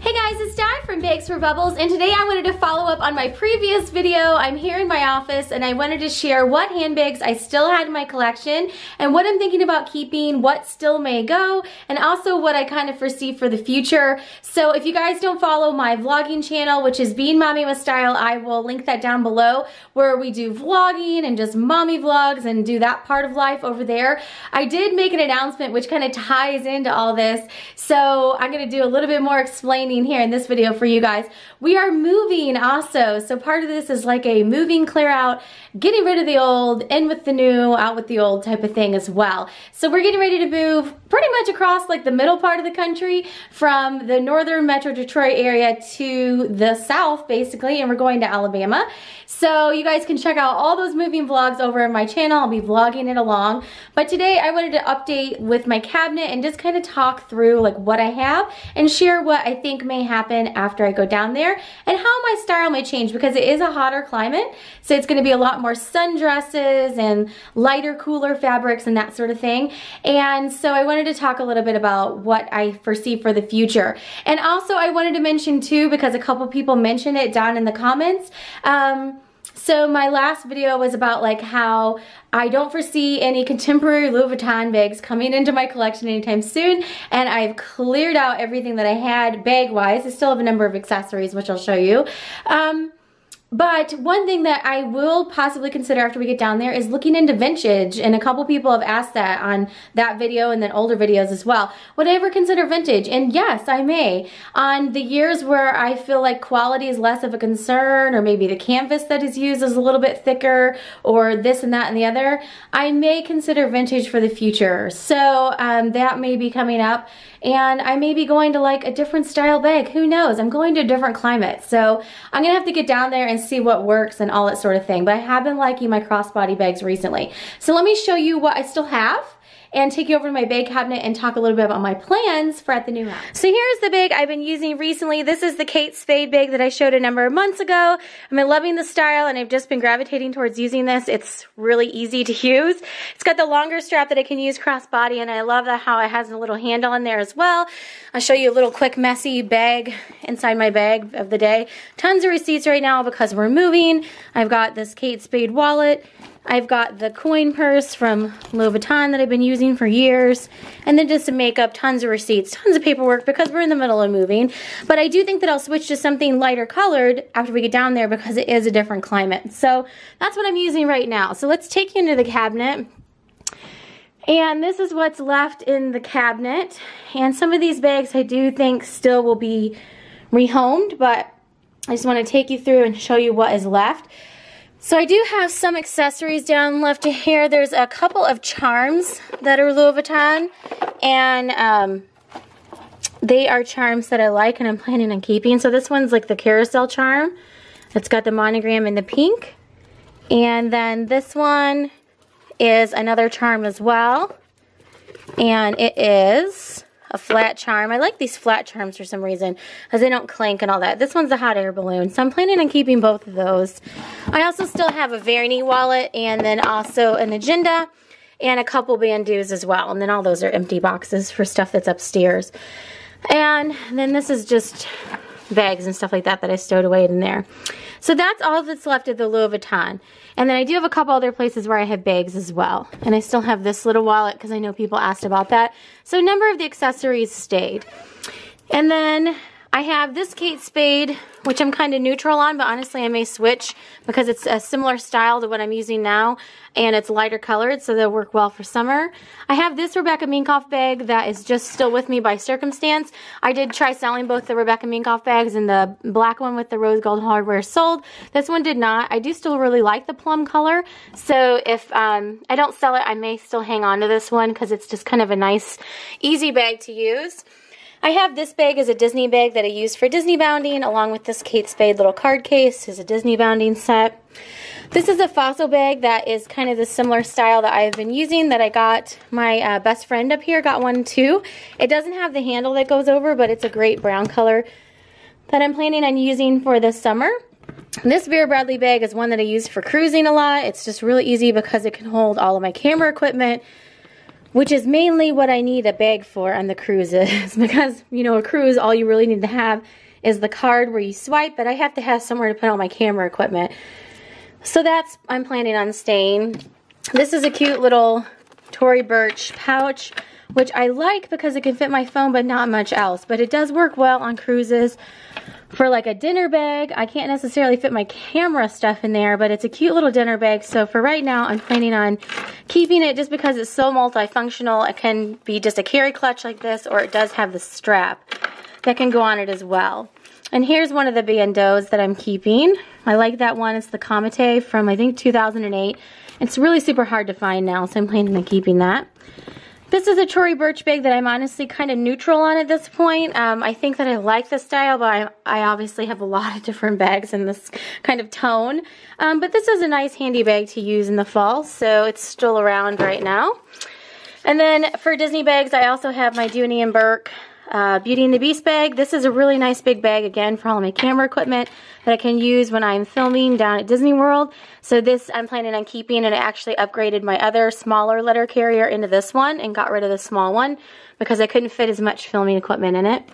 Hey guys, it's Di from Bags for Bubbles, and today I wanted to follow up on my previous video. I'm here in my office and I wanted to share what handbags I still had in my collection and what I'm thinking about keeping, what still may go, and also what I kind of foresee for the future. So if you guys don't follow my vlogging channel, which is Being Mommy with Style, I will link that down below, where we do vlogging and just mommy vlogs and do that part of life over there. I did make an announcement which kind of ties into all this, so I'm going to do a little bit more explaining here in this video for you guys. We are moving also, so part of this is like a moving clear out, getting rid of the old, in with the new, out with the old type of thing as well. So we're getting ready to move pretty much across like the middle part of the country from the northern Metro Detroit area to the south basically, and we're going to Alabama. So you guys can check out all those moving vlogs over in my channel. I'll be vlogging it along. But today I wanted to update with my cabinet and just kind of talk through like what I have and share what I think may happen after I go down there and how my style may change, because it is a hotter climate, so it's going to be a lot more sundresses and lighter, cooler fabrics and that sort of thing. And so I wanted to talk a little bit about what I foresee for the future. And also I wanted to mention too, because a couple people mentioned it down in the comments, so my last video was about like how I don't foresee any contemporary Louis Vuitton bags coming into my collection anytime soon, and I've cleared out everything that I had bag-wise. I still have a number of accessories, which I'll show you. But one thing that I will possibly consider after we get down there is looking into vintage, and a couple people have asked that on that video and then older videos as well. Would I ever consider vintage? And yes, I may. On the years where I feel like quality is less of a concern, or maybe the canvas that is used is a little bit thicker, or this and that and the other, I may consider vintage for the future. So that may be coming up, and I may be going to like a different style bag. Who knows? I'm going to a different climate, so I'm gonna have to get down there and see what works and all that sort of thing. But I have been liking my crossbody bags recently. So let me show you what I still have and take you over to my bag cabinet and talk a little bit about my plans for at the new house. So here's the bag I've been using recently. This is the Kate Spade bag that I showed a number of months ago. I've been loving the style and I've just been gravitating towards using this. It's really easy to use. It's got the longer strap that I can use crossbody, and I love that how it has a little handle in there as well. I'll show you a little quick messy bag inside my bag of the day. Tons of receipts right now because we're moving. I've got this Kate Spade wallet. I've got the coin purse from Louis Vuitton that I've been using for years, and then just some makeup, tons of receipts, tons of paperwork because we're in the middle of moving. But I do think that I'll switch to something lighter colored after we get down there because it is a different climate. So that's what I'm using right now. So let's take you into the cabinet. And this is what's left in the cabinet. And some of these bags I do think still will be rehomed, but I just want to take you through and show you what is left. So I do have some accessories down left here. There's a couple of charms that are Louis Vuitton, and they are charms that I like and I'm planning on keeping. So this one's like the carousel charm. It's got the monogram in the pink. And then this one is another charm as well. And it is a flat charm. I like these flat charms for some reason because they don't clank and all that. This one's a hot air balloon, so I'm planning on keeping both of those. I also still have a Verney wallet, and then also an agenda and a couple Bandos as well. And then all those are empty boxes for stuff that's upstairs. And then this is just bags and stuff like that that I stowed away in there. So that's all that's left of the Louis Vuitton. And then I do have a couple other places where I have bags as well. And I still have this little wallet because I know people asked about that. So a number of the accessories stayed. And then I have this Kate Spade, which I'm kind of neutral on, but honestly I may switch because it's a similar style to what I'm using now, and it's lighter colored, so they'll work well for summer. I have this Rebecca Minkoff bag that is just still with me by circumstance. I did try selling both the Rebecca Minkoff bags, and the black one with the rose gold hardware sold. This one did not. I do still really like the plum color, so if I don't sell it, I may still hang on to this one because it's just kind of a nice, easy bag to use. I have this bag as a Disney bag that I use for Disney bounding, along with this Kate Spade little card case is a Disney bounding set. This is a fossil bag that is kind of the similar style that I've been using, that I got my best friend up here got one too. It doesn't have the handle that goes over, but it's a great brown color that I'm planning on using for this summer. This Vera Bradley bag is one that I use for cruising a lot. It's just really easy because it can hold all of my camera equipment, which is mainly what I need a bag for on the cruises because, you know, a cruise, all you really need to have is the card where you swipe, but I have to have somewhere to put all my camera equipment. So that's, I'm planning on staying. This is a cute little Tory Burch pouch, which I like because it can fit my phone, but not much else. But it does work well on cruises for like a dinner bag. I can't necessarily fit my camera stuff in there, but it's a cute little dinner bag. So for right now, I'm planning on keeping it just because it's so multifunctional. It can be just a carry clutch like this, or it does have the strap that can go on it as well. And here's one of the bandos that I'm keeping. I like that one. It's the Comité from, I think, 2008. It's really super hard to find now, so I'm planning on keeping that. This is a Tory Burch bag that I'm honestly kind of neutral on at this point. I think that I like the style, but I obviously have a lot of different bags in this kind of tone. But this is a nice handy bag to use in the fall, so it's still around right now. And then for Disney bags, I also have my Dooney & Burke Beauty and the Beast bag. This is a really nice big bag, again, for all my camera equipment that I can use when I'm filming down at Disney World. So this I'm planning on keeping, and I actually upgraded my other smaller letter carrier into this one and got rid of the small one because I couldn't fit as much filming equipment in it.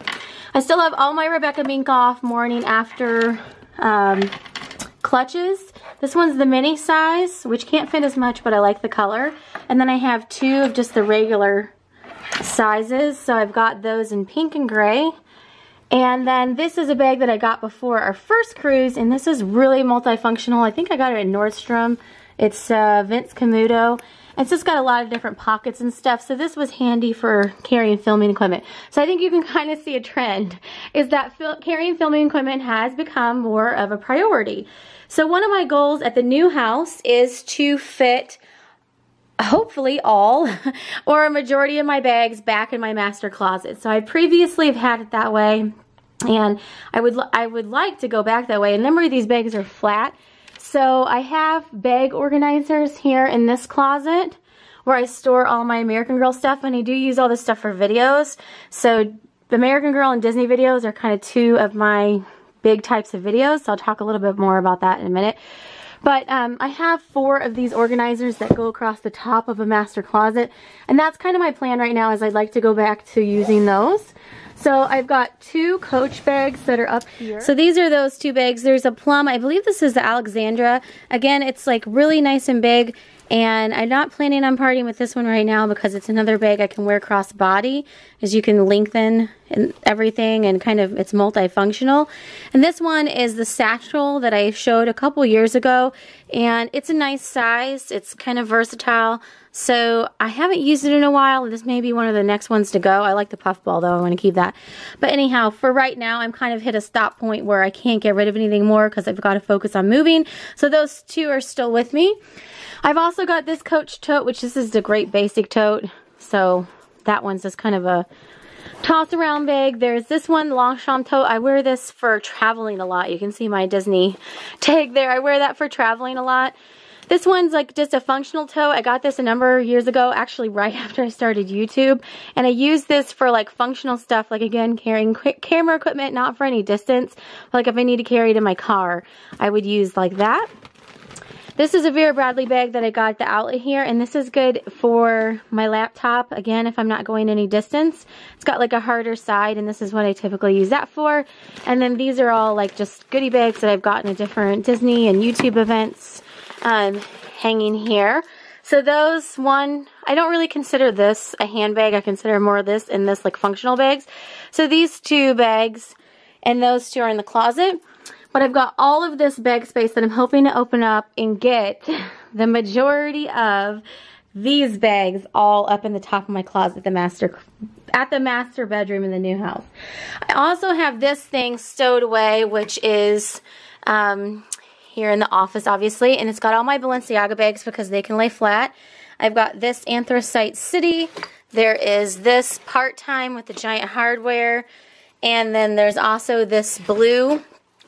I still have all my Rebecca Minkoff morning after clutches. This one's the mini size, which can't fit as much, but I like the color. And then I have two of just the regular sizes, so I've got those in pink and gray. And then this is a bag that I got before our first cruise, and this is really multifunctional. I think I got it at Nordstrom. It's Vince Camuto. It's just got a lot of different pockets and stuff, so this was handy for carrying filming equipment. So I think you can kind of see a trend, is that carrying filming equipment has become more of a priority. So one of my goals at the new house is to fit hopefully all or a majority of my bags back in my master closet. So I previously have had it that way, and I would like to go back that way. A number of these bags are flat, so I have bag organizers here in this closet where I store all my American Girl stuff, and I do use all this stuff for videos. So the American Girl and Disney videos are kind of two of my big types of videos, so I'll talk a little bit more about that in a minute. But I have four of these organizers that go across the top of a master closet, and that's kind of my plan right now, is I'd like to go back to using those. So I've got two Coach bags that are up here. So these are those two bags. There's a plum. I believe this is the Alexandra. Again, it's like really nice and big, and I'm not planning on parting with this one right now because it's another bag I can wear cross body, as you can lengthen and everything, and kind of it's multifunctional. And this one is the satchel that I showed a couple years ago, and it's a nice size. It's kind of versatile. So I haven't used it in a while. This may be one of the next ones to go. I like the puffball though. I want to keep that. But anyhow, for right now, I'm kind of hit a stop point where I can't get rid of anything more because I've got to focus on moving. So those two are still with me. I've also got this Coach tote, which this is the great basic tote. So that one's just kind of a toss around bag. There's this one, Longchamp tote. I wear this for traveling a lot. You can see my Disney tag there. I wear that for traveling a lot. This one's like just a functional tote. I got this a number of years ago, actually right after I started YouTube. And I used this for like functional stuff, like again, carrying camera equipment, not for any distance. Like if I need to carry it in my car, I would use like that. This is a Vera Bradley bag that I got at the outlet here, and this is good for my laptop, again, if I'm not going any distance. It's got like a harder side, and this is what I typically use that for. And then these are all like just goodie bags that I've gotten at different Disney and YouTube events hanging here. So those one, I don't really consider this a handbag. I consider more of this and this like functional bags. So these two bags and those two are in the closet. But I've got all of this bag space that I'm hoping to open up and get the majority of these bags all up in the top of my closet at the master bedroom in the new house. I also have this thing stowed away, which is here in the office, obviously, and it's got all my Balenciaga bags because they can lay flat. I've got this Anthracite City. There is this Part-Time with the giant hardware, and then there's also this blue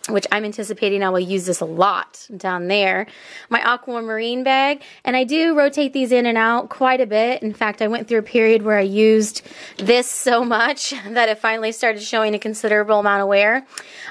which I'm anticipating I will use this a lot down there. My aquamarine bag, and I do rotate these in and out quite a bit. In fact, I went through a period where I used this so much that it finally started showing a considerable amount of wear.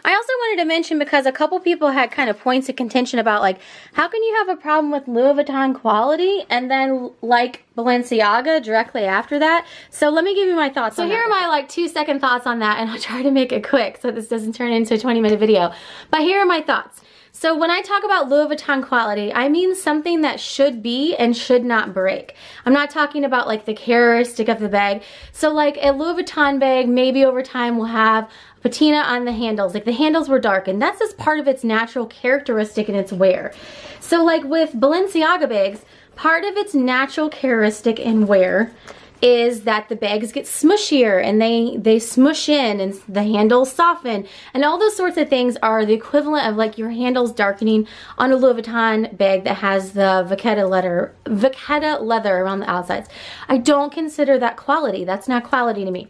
I also wanted to mention, because a couple people had kind of points of contention about, like, how can you have a problem with Louis Vuitton quality and then like Balenciaga directly after that? So let me give you my thoughts on that. So here are my like 2-second thoughts on that, and I'll try to make it quick so this doesn't turn into a 20-minute video. But here are my thoughts. So when I talk about Louis Vuitton quality, I mean something that should be and should not break. I'm not talking about like the characteristic of the bag. So like a Louis Vuitton bag maybe over time will have patina on the handles. Like the handles were darkened. That's just part of its natural characteristic and its wear. So like with Balenciaga bags, part of its natural characteristic and wear is that the bags get smushier and they smush in and the handles soften, and all those sorts of things are the equivalent of like your handles darkening on a Louis Vuitton bag that has the Vaquetta leather around the outsides. I don't consider that quality. That's not quality to me.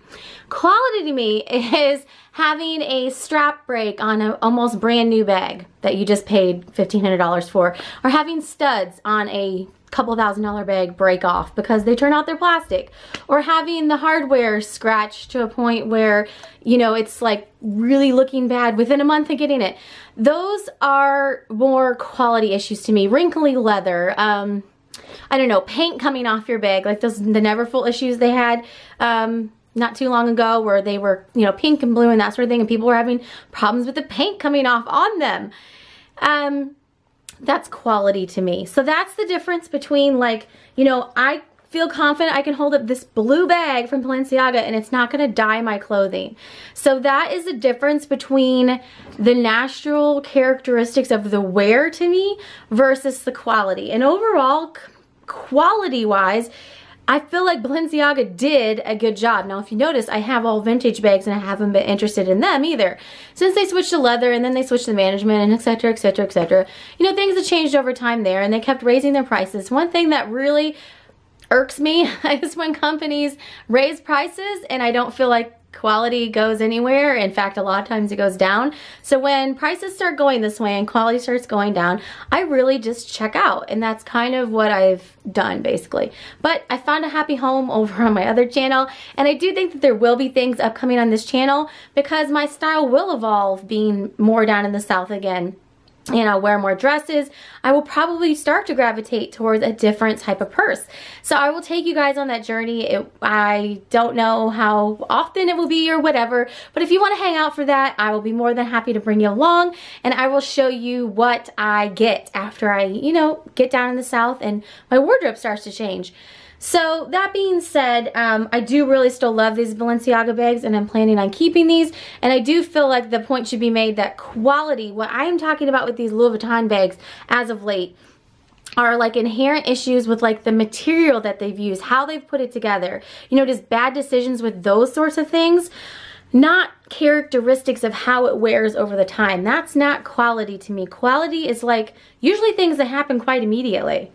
Quality to me is having a strap break on an almost brand new bag that you just paid $1,500 for, or having studs on a couple $1,000 bag break off because they turn out their plastic, or having the hardware scratched to a point where, you know, it's like really looking bad within a month of getting it. Those are more quality issues to me. Wrinkly leather, I don't know, paint coming off your bag, like those, the Neverfull issues they had not too long ago, where they were, you know, pink and blue and that sort of thing, and people were having problems with the paint coming off on them. That's quality to me. So that's the difference between, like, you know, I feel confident I can hold up this blue bag from Balenciaga and it's not going to dye my clothing. So that is the difference between the natural characteristics of the wear to me versus the quality. And overall, quality-wise, I feel like Balenciaga did a good job. Now, if you notice, I have all vintage bags and I haven't been interested in them either. Since they switched to leather and then they switched to management and et cetera, et cetera, et cetera. You know, things have changed over time there, and they kept raising their prices. One thing that really irks me is when companies raise prices and I don't feel like quality goes anywhere. In fact, a lot of times it goes down. So when prices start going this way and quality starts going down, I really just check out, and that's kind of what I've done basically. But I found a happy home over on my other channel, and I do think that there will be things upcoming on this channel because my style will evolve, being more down in the South again. And I'll wear more dresses. I will probably start to gravitate towards a different type of purse. So I will take you guys on that journey. I don't know how often it will be or whatever, but if you want to hang out for that, I will be more than happy to bring you along, and I will show you what I get after I, you know, get down in the South and my wardrobe starts to change. So that being said, I do really still love these Balenciaga bags, and I'm planning on keeping these. And I do feel like the point should be made that quality, what I am talking about with these Louis Vuitton bags as of late, are like inherent issues with like the material that they've used, how they've put it together. You know, just bad decisions with those sorts of things, not characteristics of how it wears over the time. That's not quality to me. Quality is like usually things that happen quite immediately.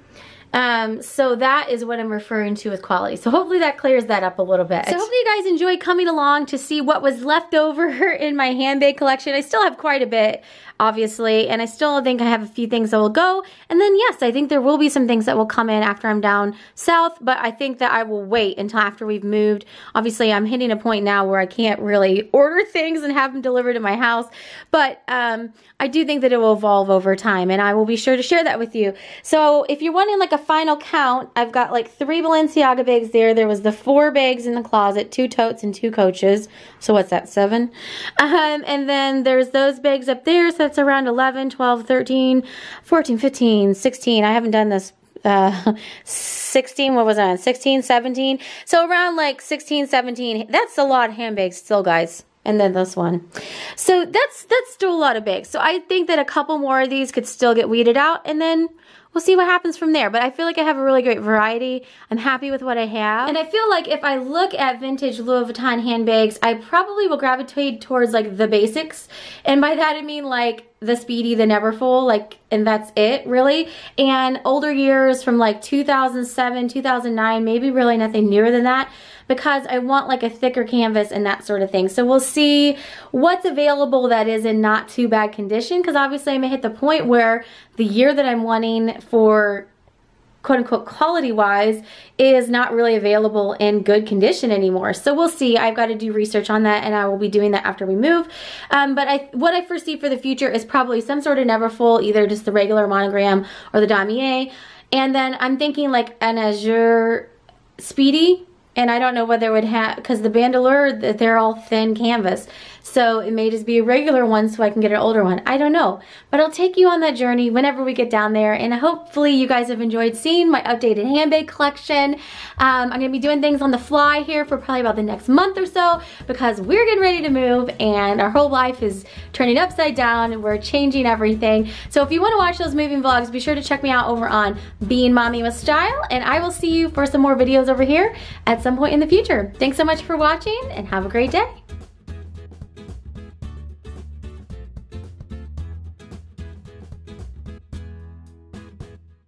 So that is what I'm referring to with quality. So hopefully that clears that up a little bit. So hopefully you guys enjoy coming along to see what was left over in my handbag collection. I still have quite a bit, obviously, and I still think I have a few things that will go. And then yes, I think there will be some things that will come in after I'm down South, but I think that I will wait until after we've moved. Obviously, I'm hitting a point now where I can't really order things and have them delivered to my house, but I do think that it will evolve over time, and I will be sure to share that with you. So if you're wanting like a final count, I've got like 3 Balenciaga bags there. There was the 4 bags in the closet, 2 totes and 2 coaches. So what's that, 7? And then there's those bags up there. So that's around 11, 12, 13, 14, 15, 16. I haven't done this 16, what was I on? 16, 17. So around like 16, 17. That's a lot of handbags still, guys. And then this one. So that's still a lot of bags. So I think that a couple more of these could still get weeded out, and then we'll see what happens from there. But I feel like I have a really great variety. I'm happy with what I have. And I feel like if I look at vintage Louis Vuitton handbags, I probably will gravitate towards like the basics. And by that I mean like the Speedy, the Neverfull, like, and that's it, really. And older years from like 2007, 2009, maybe really nothing newer than that, because I want like a thicker canvas and that sort of thing. So we'll see what's available that is in not too bad condition, because obviously I may hit the point where the year that I'm wanting for quote unquote quality wise is not really available in good condition anymore. So we'll see. I've got to do research on that, and I will be doing that after we move. But what I foresee for the future is probably some sort of Neverfull, either just the regular monogram or the Damier. And then I'm thinking like an Azure Speedy. And I don't know whether it would have, because the Bandolier, they're all thin canvas. So it may just be a regular one so I can get an older one. I don't know. But I'll take you on that journey whenever we get down there. And hopefully you guys have enjoyed seeing my updated handbag collection. I'm going to be doing things on the fly here for probably about the next month or so, because we're getting ready to move and our whole life is turning upside down and we're changing everything. So if you want to watch those moving vlogs, be sure to check me out over on Being Mommy with Style. And I will see you for some more videos over here at some point in the future. Thanks so much for watching, and have a great day.